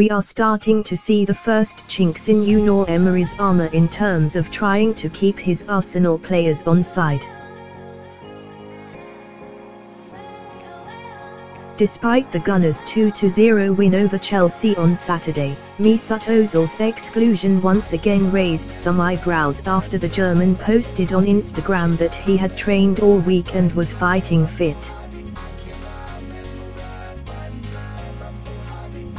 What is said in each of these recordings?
we are starting to see the first chinks in Unai Emery's armour in terms of trying to keep his Arsenal players on side. Despite the Gunners' 2-0 win over Chelsea on Saturday, Mesut Ozil's exclusion once again raised some eyebrows after the German posted on Instagram that he had trained all week and was fighting fit.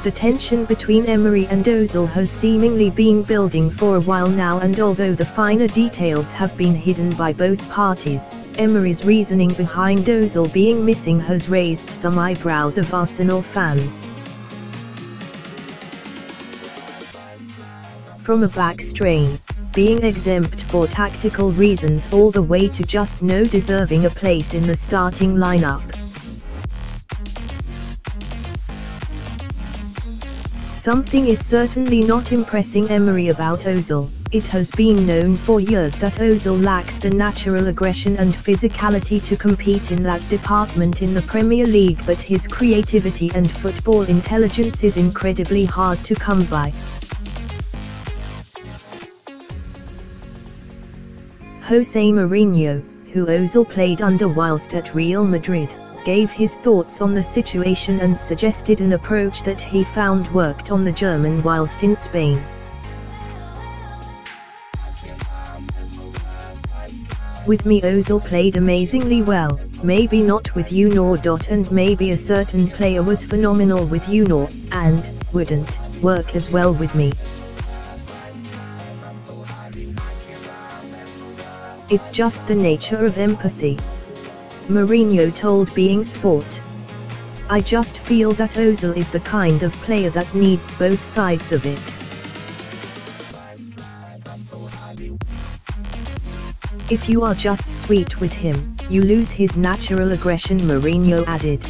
The tension between Emery and Ozil has seemingly been building for a while now, and although the finer details have been hidden by both parties, Emery's reasoning behind Ozil being missing has raised some eyebrows of Arsenal fans. From a back strain, being exempt for tactical reasons all the way to just no deserving a place in the starting lineup. Something is certainly not impressing Emery about Ozil. It has been known for years that Ozil lacks the natural aggression and physicality to compete in that department in the Premier League, but his creativity and football intelligence is incredibly hard to come by. Jose Mourinho, who Ozil played under whilst at Real Madrid, gave his thoughts on the situation and suggested an approach that he found worked on the German whilst in Spain. With me, Ozil played amazingly well, maybe not with Unai. And maybe a certain player was phenomenal with Unai, and wouldn't work as well with me. It's just the nature of empathy," Mourinho told Being Sport. "I just feel that Ozil is the kind of player that needs both sides of it. If you are just sweet with him, you lose his natural aggression," Mourinho added.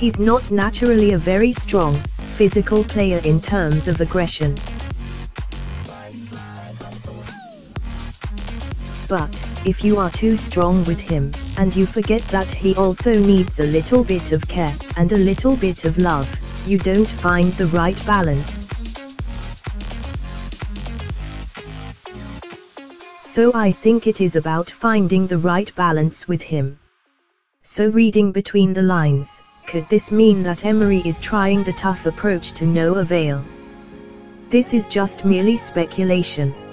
"He's not naturally a very strong, physical player in terms of aggression. But, if you are too strong with him, and you forget that he also needs a little bit of care, and a little bit of love, you don't find the right balance. So I think it is about finding the right balance with him." So reading between the lines, could this mean that Emery is trying the tough approach to no avail? This is just merely speculation.